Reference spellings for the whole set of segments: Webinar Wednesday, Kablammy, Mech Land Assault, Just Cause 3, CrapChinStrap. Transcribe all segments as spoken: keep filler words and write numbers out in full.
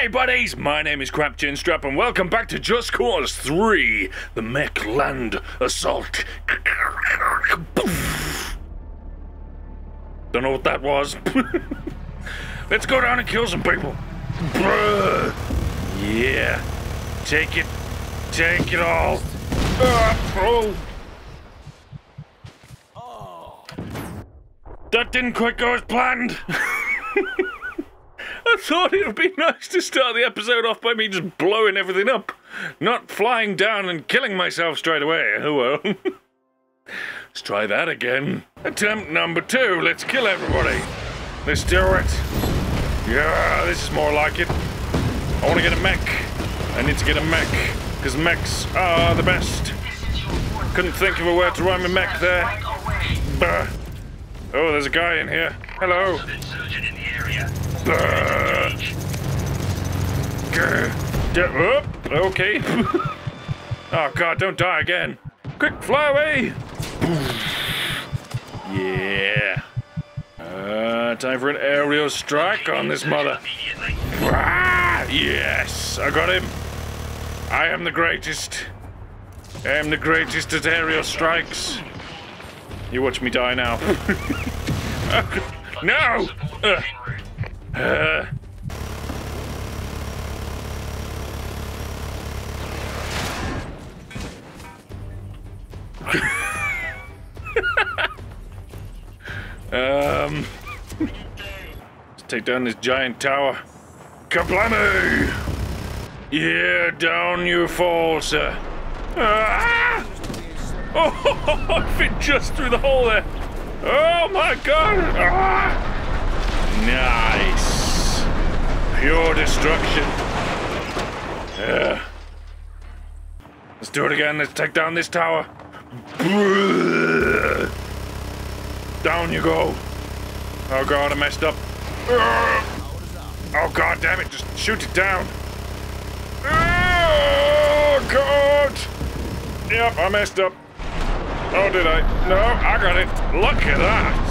Hey buddies, my name is CrapChinStrap and welcome back to Just Cause three, the Mech Land Assault. Don't know what that was. Let's go down and kill some people. Bruh. Yeah. Take it. Take it all. Oh. Oh. That didn't quite go as planned. I thought it would be nice to start the episode off by me just blowing everything up. Not flying down and killing myself straight away. Oh well. Let's try that again. Attempt number two. Let's kill everybody. Let's do it. Yeah, this is more like it. I want to get a mech. I need to get a mech. Because mechs are the best. Couldn't think of a word to rhyme with mech there. Bah. Oh, there's a guy in here. Hello. Uh, oh, okay. Oh god, don't die again. Quick, fly away. Yeah. Uh, time for an aerial strike on this mother. Yes, I got him. I am the greatest. I am the greatest at aerial strikes. You watch me die now. No! Uh. Uh. um. Let's take down this giant tower. Kablammy! Yeah, down you fall, sir. Ah! Oh, I fit just through the hole there. Oh my god! Ah! Nice. Pure destruction. Yeah. Let's do it again. Let's take down this tower. Down you go. Oh god, I messed up. Oh god damn it, just shoot it down. Oh god. Yep, I messed up. Oh, did I? No, I got it. Look at that.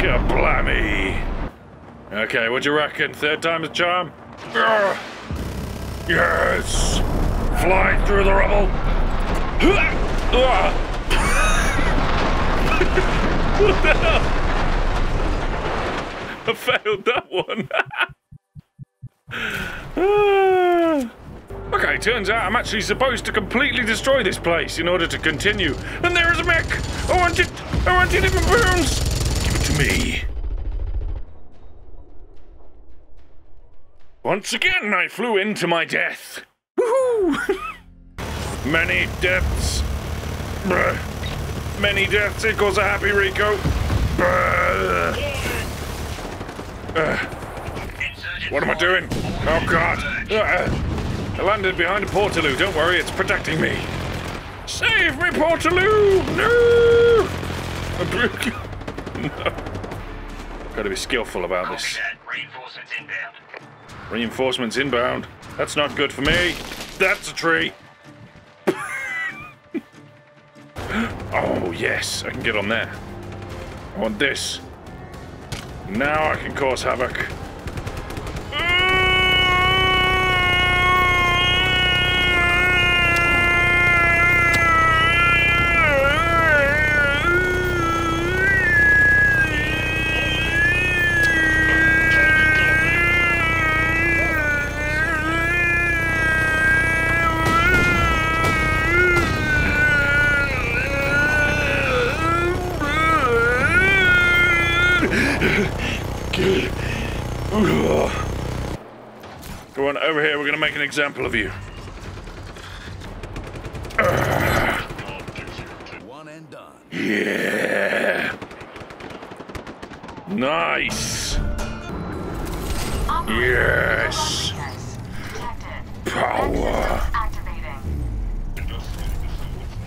Kablammy. Okay, what do you reckon? Third time's a charm? Uh, yes! Fly through the rubble! What the hell? I failed that one! Okay, turns out I'm actually supposed to completely destroy this place in order to continue. And there is a mech! I want it! I want it in my bones! Give it to me! Once again, I flew into my death. Woohoo! Many deaths. Bruh. Many deaths equals a happy Rico. Bruh. Uh. What am I doing? Oh god. Uh, I landed behind a Portaloo. Don't worry, it's protecting me. Save me, Portaloo! No! No. Gotta be skillful about this. Reinforcements inbound. Reinforcements inbound. That's not good for me. That's a tree. Oh, yes. I can get on there. I want this. Now I can cause havoc. Go on over here, we're gonna make an example of you. Uh, One and done. Yeah. Nice. Yes. Power.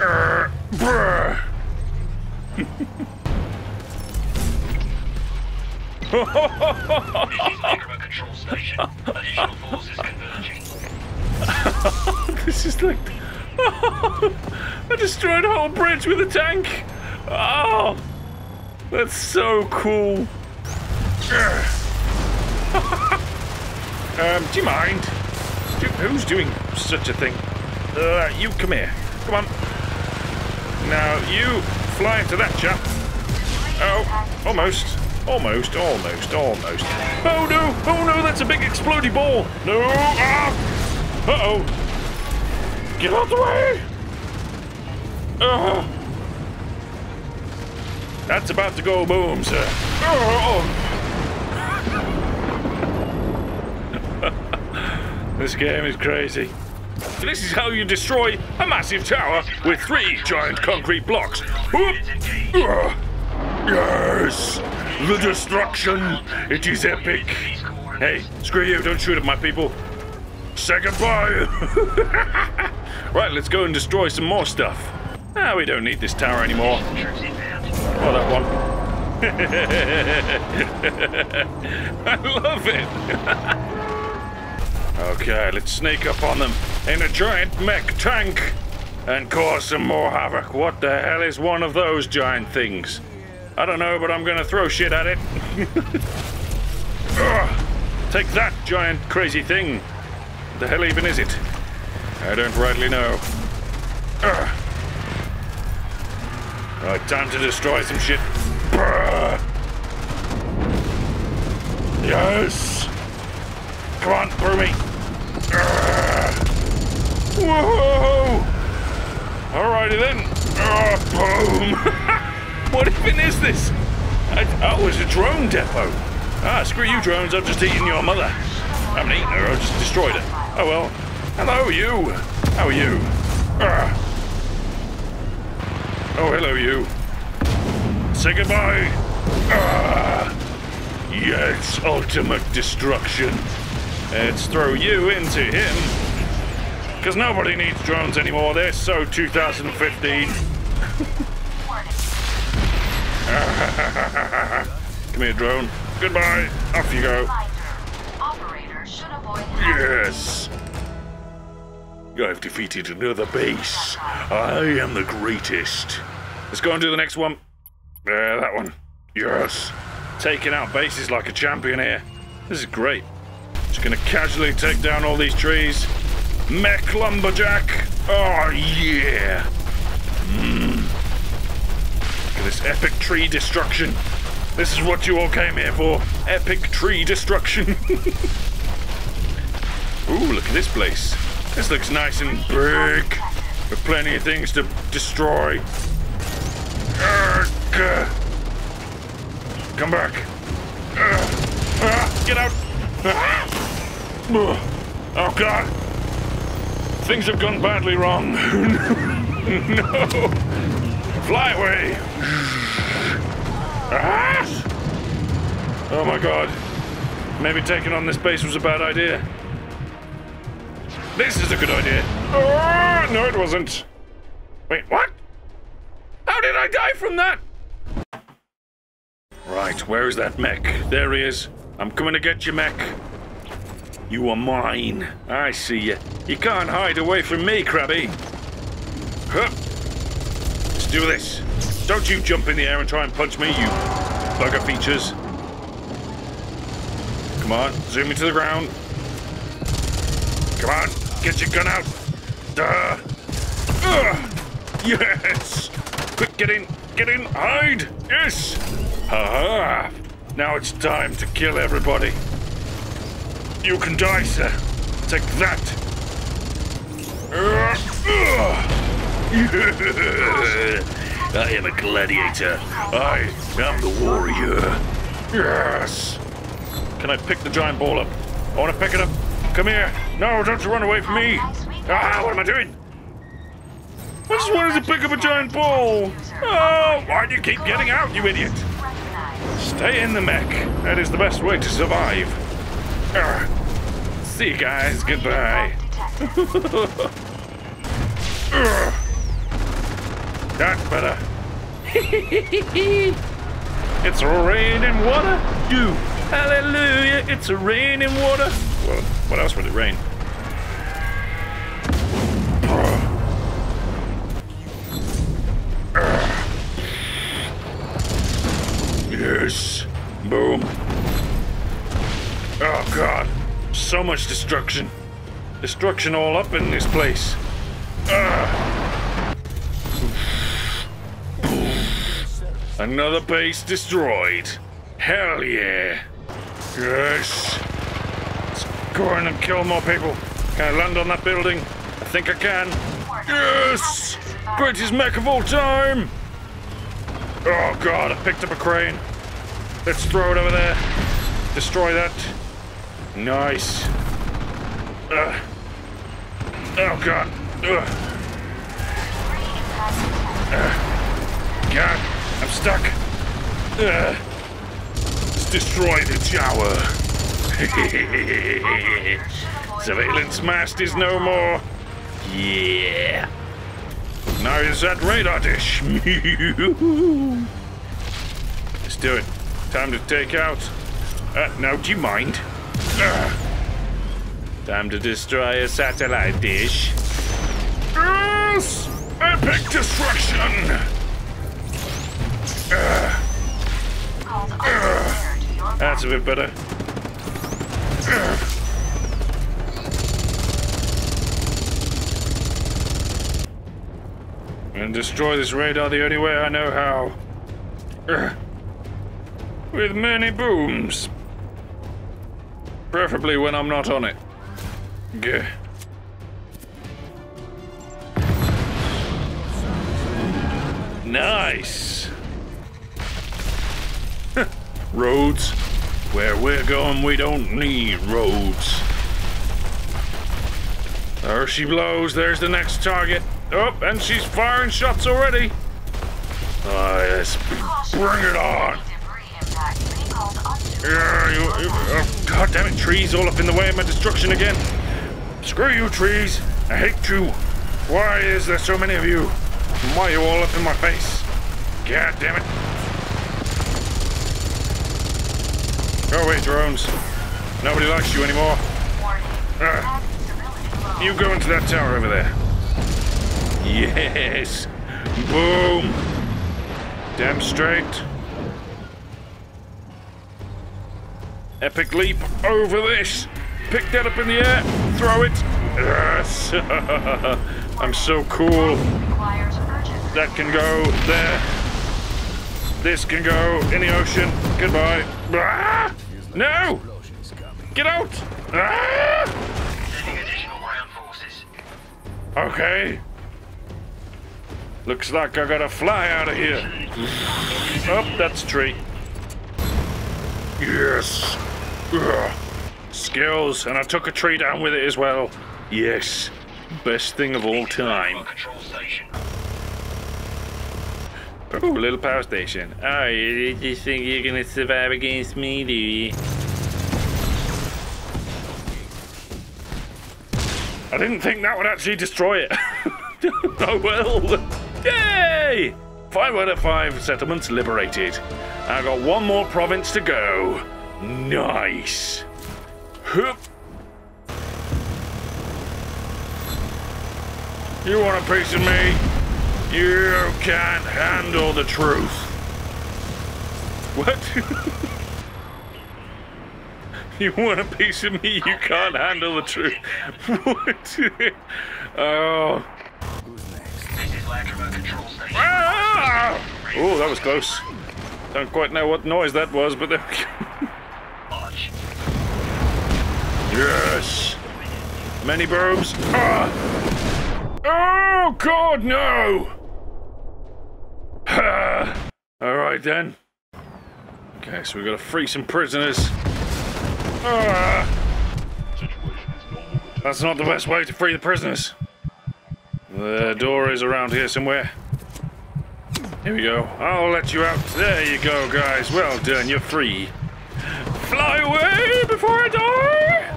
Uh, bruh. Control station. Additional forces converging. This is like... I destroyed a whole bridge with a tank! Oh! That's so cool. Um, do you mind? Do, who's doing such a thing? Uh, you come here. Come on. Now, you fly into that chap. Oh, almost. Almost, almost, almost. Oh no! Oh no, that's a big explodey ball! No! Ah! Uh-oh! Get out of the way! Uh-huh. That's about to go boom, sir. Oh. This game is crazy. This is how you destroy a massive tower with three giant concrete blocks. Yes! The destruction! It is epic! Hey, screw you, don't shoot at my people. Say goodbye! Right, let's go and destroy some more stuff. Ah, we don't need this tower anymore. Oh, that one. I love it! Okay, let's sneak up on them in a giant mech tank and cause some more havoc. What the hell is one of those giant things? I don't know, but I'm gonna throw shit at it. Take that, giant crazy thing. What the hell even is it? I don't rightly know. Ugh. Right, time to destroy some shit. Brr. Yes! Come on, through me! Urgh. Whoa! Alrighty then! Urgh, boom! What even is this? I, oh, it's a drone depot! Ah, screw you drones, I've just eaten your mother. I haven't eaten her, I've just destroyed her. Oh well. Hello, you! How are you? Urgh. Oh, hello, you. Say goodbye. Ah, yes, ultimate destruction. Let's throw you into him. Because nobody needs drones anymore. They're so two thousand fifteen. Come here, drone. Goodbye. Off you go. Yes. I've defeated another base. I am the greatest. Let's go and do the next one. Uh, that one. Yes. Taking out bases like a champion here. This is great. Just gonna casually take down all these trees. Mech Lumberjack. Oh, yeah. Mm. Look at this epic tree destruction. This is what you all came here for. Epic tree destruction. Ooh, look at this place. This looks nice and big, with plenty of things to destroy. Urgh. Come back. Urgh. Ah, get out. Ah. Oh God. Things have gone badly wrong. No. Fly away. Ah. Oh my God. Maybe taking on this base was a bad idea. This is a good idea. Oh, no, it wasn't. Wait, what? How did I die from that? Right, where is that mech? There he is. I'm coming to get you, mech. You are mine. I see you. You can't hide away from me, Krabby. Huh. Let's do this. Don't you jump in the air and try and punch me, you bugger features. Come on, zoom me to the ground. Come on. Get your gun out! Uh, uh, yes! Quick, get in! Get in! Hide! Yes! Ha-ha! Now it's time to kill everybody. You can die, sir. Take that! Uh, uh. I am a gladiator. I am the warrior. Yes! Can I pick the giant ball up? I want to pick it up. Come here! No, don't you run away from me! Ah, what am I doing? I just wanted to pick up a giant ball! Oh, why do you keep getting out, you idiot? Stay in the mech. That is the best way to survive. Arrgh. See you guys, goodbye. That's better. It's raining water! You! Hallelujah! It's raining water! Well, what else would it rain? Yes. Boom. Oh, God. so much destruction. Destruction all up in this place. Ugh. Another base destroyed. Hell yeah. Yes. Let's go in and kill more people. Can I land on that building? I think I can. Yes! Greatest mech of all time! Oh god, I picked up a crane. Let's throw it over there. Destroy that. Nice. Ugh. Oh god. Ugh. Ugh. God, I'm stuck. Ugh. Let's destroy the tower. Surveillance mast is no more. Yeah. Now is that radar dish. Let's do it. Time to take out. Uh, now do you mind? Ugh. Time to destroy a satellite dish. Yes! Epic destruction! Uh, uh, that's a bit better. Uh, and destroy this radar the only way I know how. Uh, with many booms. Preferably when I'm not on it. Gah. Nice. Roads. Where we're going, we don't need roads. There she blows. There's the next target. Oh, and she's firing shots already. Ah, yes. Bring it on. Yeah, you, you, oh, God damn it, trees all up in the way of my destruction again. Screw you, trees! I hate you! Why is there so many of you? And why are you all up in my face? God damn it! Go away, drones. Nobody likes you anymore. Uh, you go into that tower over there. Yes! Boom! Damn straight. Epic leap over this! Pick that up in the air, throw it. Yes. I'm so cool. That can go there. This can go in the ocean. Goodbye. Ah! No! Get out! Ah! Okay. Looks like I gotta fly out of here. Oh, that's a tree. Yes. Ugh. Skills, and I took a tree down with it as well. Yes, best thing of all time. Oh, little power station. Oh, you just think you're gonna survive against me, do you? I didn't think that would actually destroy it. Oh well. Yay! Five out of five settlements liberated. I got one more province to go. Nice. You want a piece of me? You can't handle the truth. What? You want a piece of me? You can't handle the truth. What? Oh. Ah! Oh, that was close. Don't quite know what noise that was, but there we go. Yes! Many booms. Ah! Oh, God, no! Ah. Alright then. Okay, so we gotta free some prisoners. Ah. That's not the best way to free the prisoners. The door is around here somewhere. Here we go. I'll let you out. There you go, guys. Well done, you're free. Fly away before I die!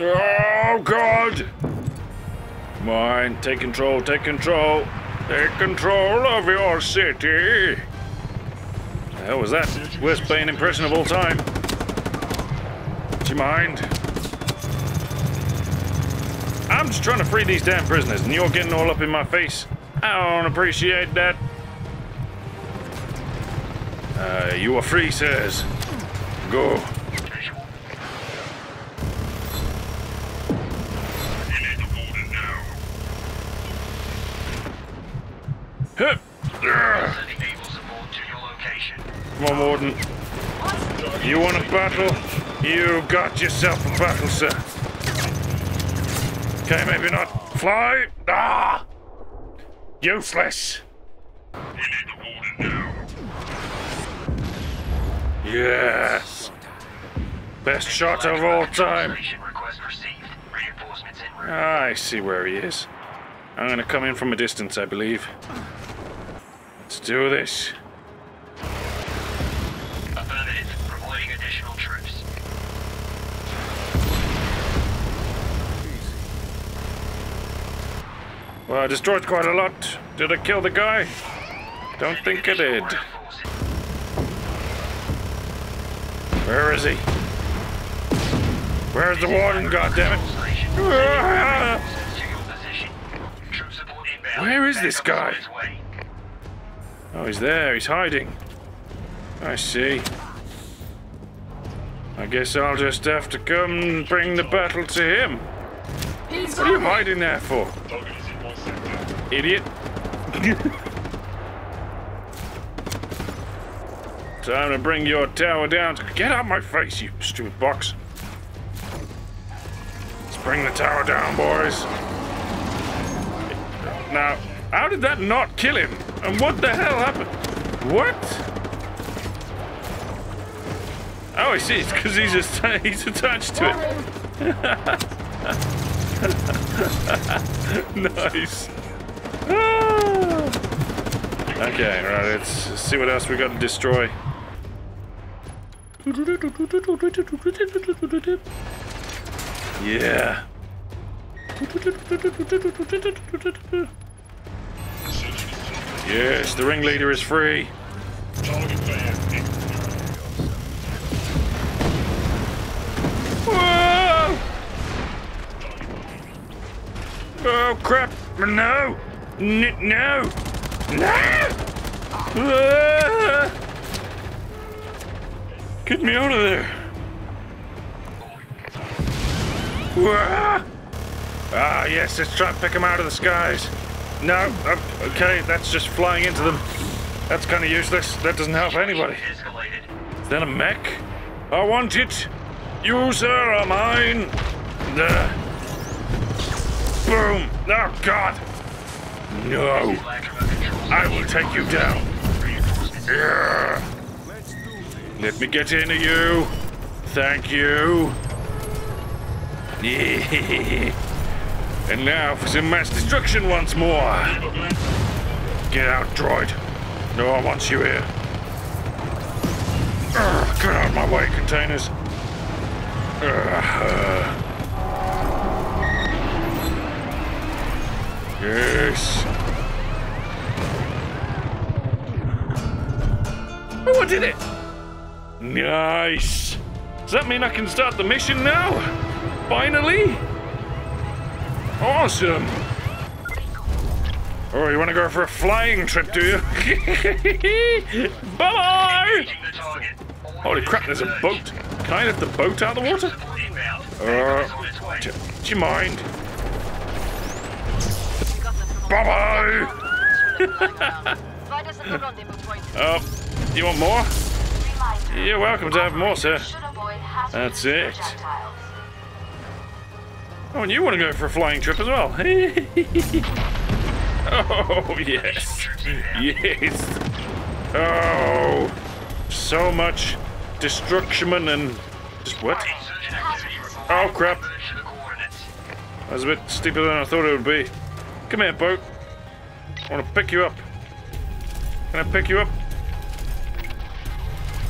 Oh god! Come on, take control, take control. Take control of your city. The hell was that? Worst Bane impression of all time. Do you mind? I'm just trying to free these damn prisoners and you're getting all up in my face. I don't appreciate that. Uh, you are free, sirs. Go. Hup. Sending naval support to your location. Come on, Warden. You want a battle? You got yourself a battle, sir. Okay, maybe not. Fly! Ah! Useless! We need the Warden now. Yes! Best shot of all time! Ah, I see where he is. I'm gonna come in from a distance, I believe. Let's do this. Affirmative, providing additional troops. Well, I destroyed quite a lot. Did I kill the guy? Don't think I did. Where is he? Where's the Warden, goddammit? Where is this guy? Oh, he's there. He's hiding. I see. I guess I'll just have to come and bring the battle to him. What are you hiding there for? Idiot. Time to bring your tower down. Get out of my face, you stupid box. Let's bring the tower down, boys. Now, how did that not kill him? And what the hell happened? What? Oh, I see. It's because he's just he's attached to it. Nice. Ah. Okay, right. Let's see what else we got to destroy. Yeah. Yes, the ringleader is free. Whoa! Oh crap! No! N no! No! Get me out of there! Whoa! Ah, yes, let's try and pick them out of the skies. No, um, okay, that's just flying into them. That's kind of useless. That doesn't help anybody. Is that a mech? I want it. You, sir, are mine. There. Boom. Oh, God. No. I will take you down. Yeah. Let me get into you. Thank you. Yeah. And now for some mass destruction once more! Get out, droid! No one wants you here! Urgh, get out of my way, containers! Urgh. Yes! Oh, I did it! Nice! Does that mean I can start the mission now? Finally? Awesome! Oh, you want to go for a flying trip, do you? Bye-bye! Holy crap, there's a boat. Can I lift the boat out of the water? Uh, do, do you mind? Bye-bye! Oh, you want more? You're welcome to have more, sir. That's it. Oh, and you want to go for a flying trip as well? Oh, yes. Yes. Oh. So much destruction and... Just what? Oh, crap. That was a bit steeper than I thought it would be. Come here, boat. I want to pick you up. Can I pick you up?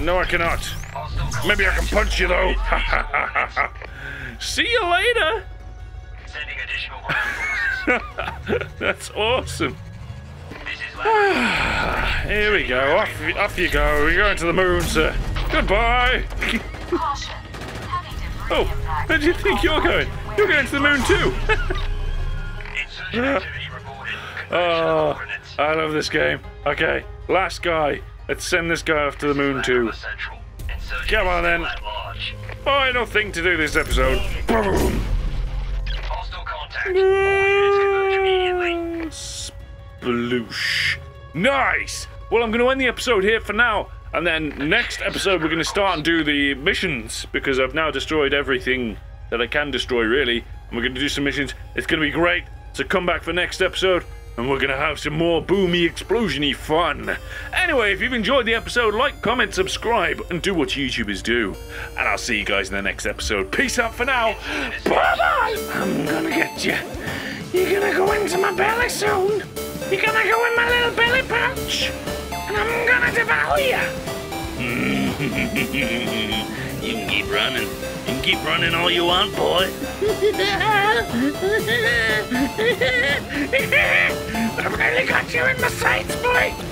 No, I cannot. Maybe I can punch you, though. See you later. Sending additional forces. That's awesome. Here we go. Off, off you go. We're going to the moon, sir. Goodbye. Oh, where do you think you're going? You're going to the moon too. Oh, I love this game. Okay, last guy. Let's send this guy off to the moon too. Come on then. Final thing to do this episode. Boom. Hostile contact. Sploosh. Nice! Well, I'm going to end the episode here for now, and then next episode we're going to start and do the missions, because I've now destroyed everything that I can destroy, really, and we're going to do some missions. It's going to be great, so come back for next episode, and we're going to have some more boomy, explosiony fun. Anyway, if you've enjoyed the episode, like, comment, subscribe, and do what YouTubers do. And I'll see you guys in the next episode. Peace out for now. Bye-bye! I'm going to get you. You're going to go into my belly soon. You're gonna go in my little belly pouch, and I'm gonna devour you. You can keep running. You can keep running all you want, boy. I've really got you in my sights, boy.